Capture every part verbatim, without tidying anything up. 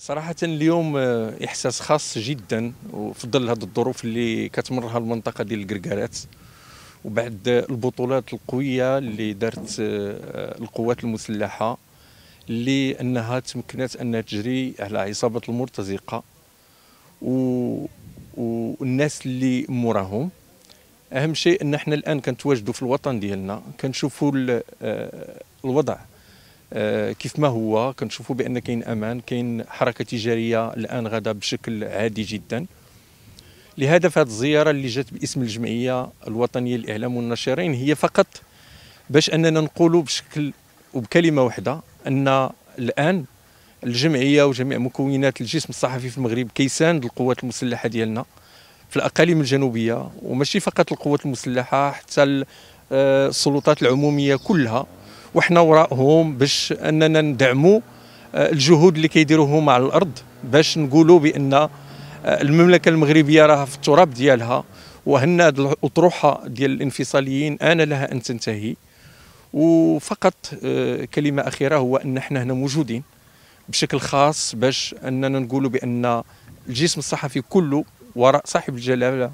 صراحة اليوم إحساس خاص جدا وفي ظل هذه الظروف اللي كتمرها المنطقة ديال الكركرات وبعد البطولات القوية اللي دارت القوات المسلحة اللي أنها تمكنت أنها تجري على عصابة المرتزقة والناس اللي موراهم. أهم شيء أن احنا الآن كنتواجدوا في الوطن ديالنا، كنشوفوا الوضع كيف ما هو، كنشوفوا بان كاين امان، كاين حركه تجاريه الان غدا بشكل عادي جدا. لهذا فهاد الزياره اللي جات باسم الجمعيه الوطنيه للاعلام والناشرين هي فقط باش اننا نقولوا بشكل وبكلمه واحده ان الان الجمعيه وجميع مكونات الجسم الصحفي في المغرب كيساند القوات المسلحه ديالنا في الاقاليم الجنوبيه، وماشي فقط القوات المسلحه حتى السلطات العموميه كلها، وحنا وراءهم باش اننا ندعموا الجهود اللي كيديروهم على الارض باش نقولوا بان المملكه المغربيه راها في التراب ديالها، وهن هذه الاطروحه ديال الانفصاليين ان لها ان تنتهي. وفقط كلمه اخيره هو ان احنا هنا موجودين بشكل خاص باش اننا نقولوا بان الجسم الصحفي كله وراء صاحب الجلاله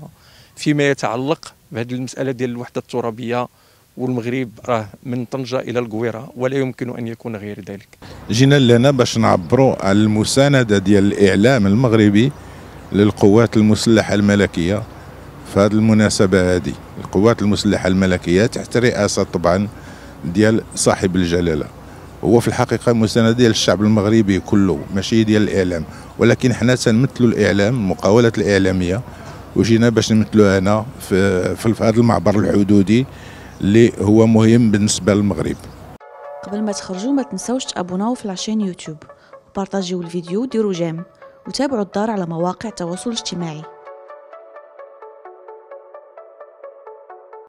فيما يتعلق بهذه المساله ديال الوحده الترابيه، والمغرب راه من طنجة إلى القويرة ولا يمكن أن يكون غير ذلك. جينا لنا باش نعبروا على المساندة ديال الإعلام المغربي للقوات المسلحة الملكية في هذه المناسبة هذه. القوات المسلحة الملكية تحت رئاسة طبعا ديال صاحب الجلالة، هو في الحقيقة مساندة ديال الشعب المغربي كله ماشي ديال الإعلام، ولكن حنا تنمثلوا الإعلام، مقاولة الإعلامية، وجينا باش نمثلوا هنا في, في هذا المعبر الحدودي اللي هو مهم بالنسبة للمغرب. قبل ما تخرجوا ما تنسوش تابوناو في لاشين يوتيوب وبارطاجيو الفيديو، ديروا جيم وتابعوا الدار على مواقع التواصل الاجتماعي.